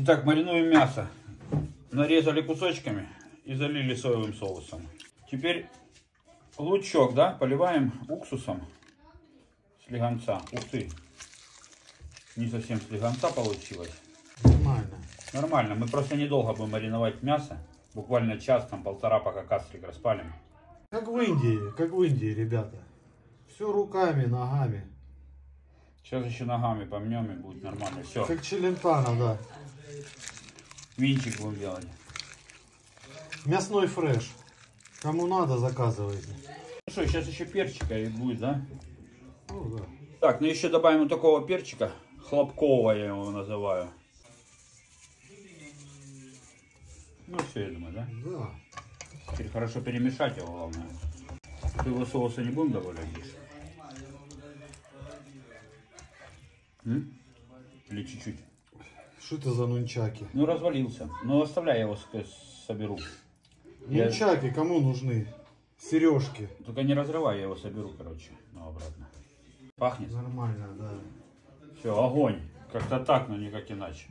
Итак, маринуем мясо. Нарезали кусочками и залили соевым соусом. Теперь лучок, да, поливаем уксусом слегонца. Ух ты, не совсем слегонца получилось. Нормально. Нормально, мы просто недолго будем мариновать мясо. Буквально час, там полтора, пока кастрик распалим. Как в Индии, ребята. Все руками, ногами. Сейчас еще ногами помнем и будет нормально. Все. Как челентано, да. Винчик будем делать. Мясной фреш. Кому надо, заказывайте. Ну что, сейчас еще перчика будет, да? Ну, да. Так, ну еще добавим вот такого перчика. Хлопкового я его называю. Ну все, я думаю, да? Да. Теперь хорошо перемешать его, главное. Его соуса не будем добавлять здесь? Или чуть-чуть? Что это за нунчаки? Ну развалился. Ну оставляй, я его соберу. Нунчаки кому нужны? Сережки. Только не разрывай, я его соберу, короче. Ну обратно. Пахнет? Нормально, да. Все, огонь. Как-то так, но никак иначе.